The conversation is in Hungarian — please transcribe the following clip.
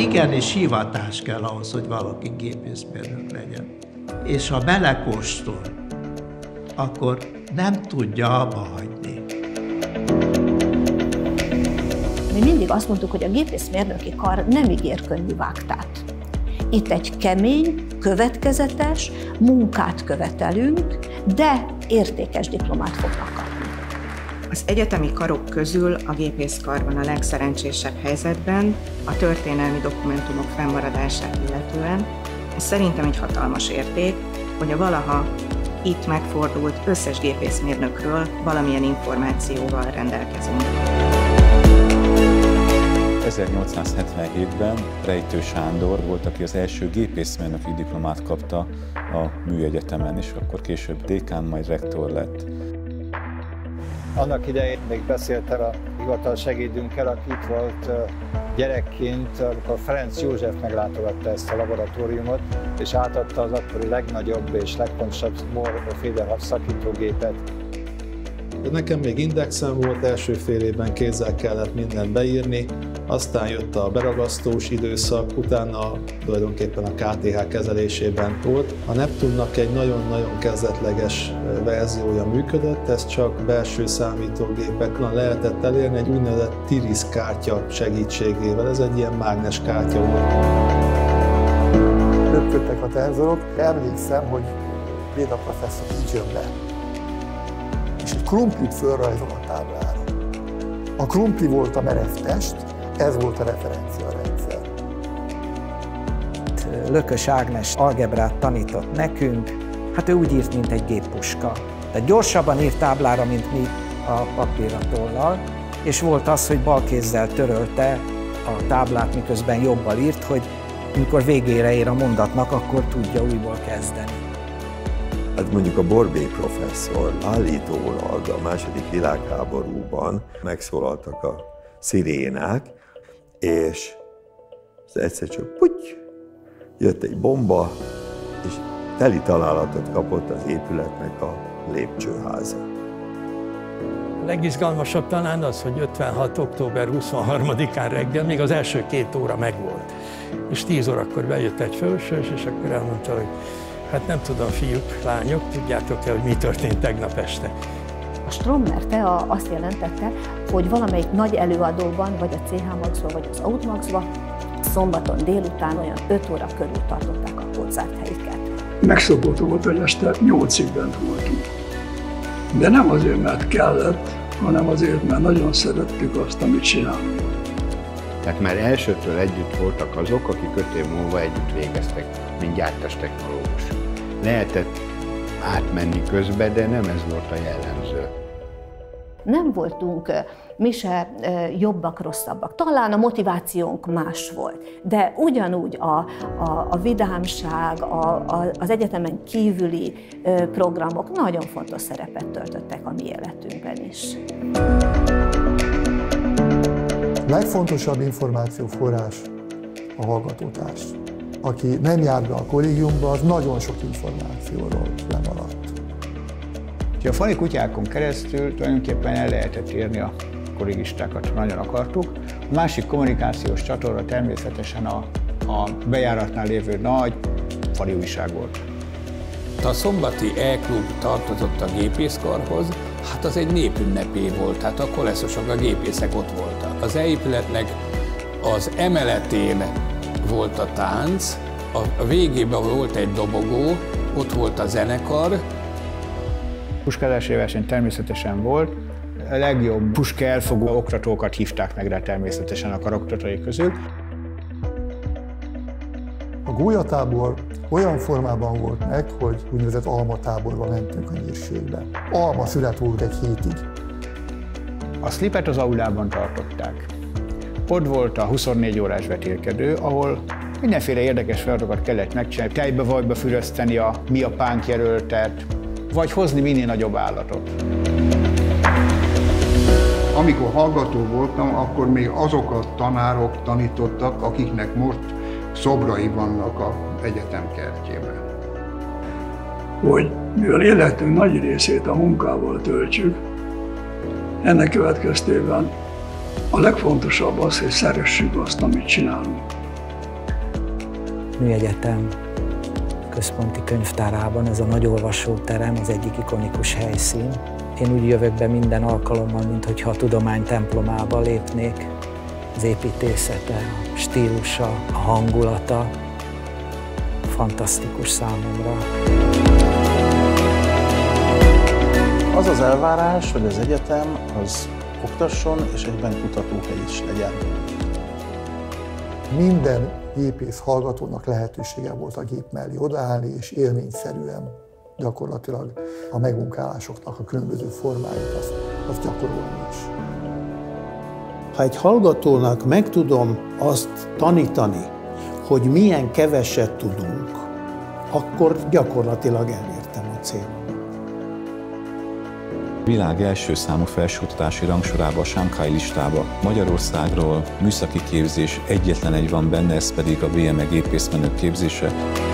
Igenis hivatás kell ahhoz, hogy valaki gépészmérnök legyen. És ha belekóstol, akkor nem tudja abba hagyni. Mi mindig azt mondtuk, hogy a gépészmérnöki kar nem ígér könnyű vágtát. Itt egy kemény, következetes munkát követelünk, de értékes diplomát fognak kapni. Az egyetemi karok közül a gépészkar van a legszerencsésebb helyzetben, a történelmi dokumentumok fennmaradását illetően. Ez szerintem egy hatalmas érték, hogy a valaha itt megfordult összes gépészmérnökről valamilyen információval rendelkezünk. 1877-ben Rejtő Sándor volt, aki az első gépészmérnöki diplomát kapta a műegyetemen, és akkor később dékán, majd rektor lett. Annak idején még beszéltem a hivatal segédünkkel, aki itt volt gyerekként, amikor Ferenc József meglátogatta ezt a laboratóriumot, és átadta az akkori legnagyobb és legpontosabb Mohr-Federhaff szakítógépet. Nekem még indexem volt, első fél évben kézzel kellett mindent beírni, aztán jött a beragasztós időszak, utána tulajdonképpen a KTH kezelésében volt. A Neptunnak egy nagyon-nagyon kezdetleges verziója működött, ez csak belső számítógépekkel lehetett elérni egy úgynevezett TIRISZ kártya segítségével, ez egy ilyen mágnes kártya volt. Röpködtek a tenzorok, emlékszem, hogy Béda professzor így jön be, és egy krumplit fölrajzol a táblára. A krumpli volt a merev test, ez volt a referenciarendszer. Lökös Ágnes algebrát tanított nekünk, hát ő úgy írt, mint egy géppuska. Tehát gyorsabban írt táblára, mint mi a papíratollal, és volt az, hogy bal kézzel törölte a táblát, miközben jobbal írt, hogy amikor végére ér a mondatnak, akkor tudja újból kezdeni. Hát mondjuk a Borbély professzor állítólag a második világháborúban megszólaltak a szirénák, és egyszer csak puty, jött egy bomba, és teli találatot kapott az épületnek a lépcsőháza. A legizgalmasabb talán az, hogy 56. október 23-án reggel még az első 2 óra megvolt, és 10 órakor bejött egy felsős, és akkor elmondta, hogy hát nem tudom, fiúk, lányok, tudjátok-e, hogy mi történt tegnap este? A Stromer tea azt jelentette, hogy valamelyik nagy előadóban, vagy a CH maxba, vagy az Outmaxba szombaton délután olyan 5 óra körül tartották a koncerthelyüket. Megszokott volt, hogy este 8-ig bent voltunk. De nem azért, mert kellett, hanem azért, mert nagyon szerettük azt, amit csinálunk. Tehát már elsőtől együtt voltak azok, akik 5 év múlva együtt végeztek, mint gyártás technológus. Lehetett átmenni közbe, de nem ez volt a jellemző. Nem voltunk mi se jobbak, rosszabbak. Talán a motivációnk más volt, de ugyanúgy a vidámság, az egyetemen kívüli programok nagyon fontos szerepet töltöttek a mi életünkben is. A legfontosabb információforrás a hallgatótárs. Aki nem jár be a kollégiumba, az nagyon sok információról lemaradt. A fali kutyákon keresztül tulajdonképpen el lehetett érni a kollégistákat, ha nagyon akartuk. A másik kommunikációs csatorna természetesen a bejáratnál lévő nagy fali újság volt. A szombati E-klub tartozott a gépészkarhoz, hát az egy népünnepé volt, hát a koleszosok, a gépészek ott voltak. Az E-épületnek az emeletén volt a tánc, a végében volt egy dobogó, ott volt a zenekar. Puskázási verseny természetesen volt, a legjobb puskaelfogó oktatókat hívták meg rá természetesen a karoktatói közül. A gólyatábor olyan formában volt meg, hogy úgynevezett almatáborba mentünk a nyírségbe. Alma szület volt egy hétig. A szlipet az aulában tartották. Ott volt a 24 órás vetélkedő, ahol mindenféle érdekes feladatokat kellett megcsinálni, tejbe-vajba fürözteni a mi a pánk jelöltet, vagy hozni minél nagyobb állatot. Amikor hallgató voltam, akkor még azok a tanárok tanítottak, akiknek most szobrai vannak az egyetem kertjében. Hogy mivel életünk nagy részét a munkával töltsük, ennek következtében a legfontosabb az, hogy szeressük azt, amit csinálunk. Műegyetem központi könyvtárában, ez a nagy olvasóterem az egyik ikonikus helyszín. Én úgy jövök be minden alkalommal, mintha a tudomány templomába lépnék. Az építészete, a stílusa, a hangulata fantasztikus számomra. Az az elvárás, hogy az egyetem az oktasson és egyben kutatóhely is legyen. Minden gépész hallgatónak lehetősége volt a gép mellé odaállni és élményszerűen gyakorlatilag a megmunkálásoknak a különböző formáit azt gyakorolni is. Ha egy hallgatónak meg tudom azt tanítani, hogy milyen keveset tudunk, akkor gyakorlatilag elértem a célomat. A világ első számú felsőoktatási rangsorába, a Sankai listába Magyarországról műszaki képzés egyetlen egy van benne, ez pedig a VME gépészmenők képzése.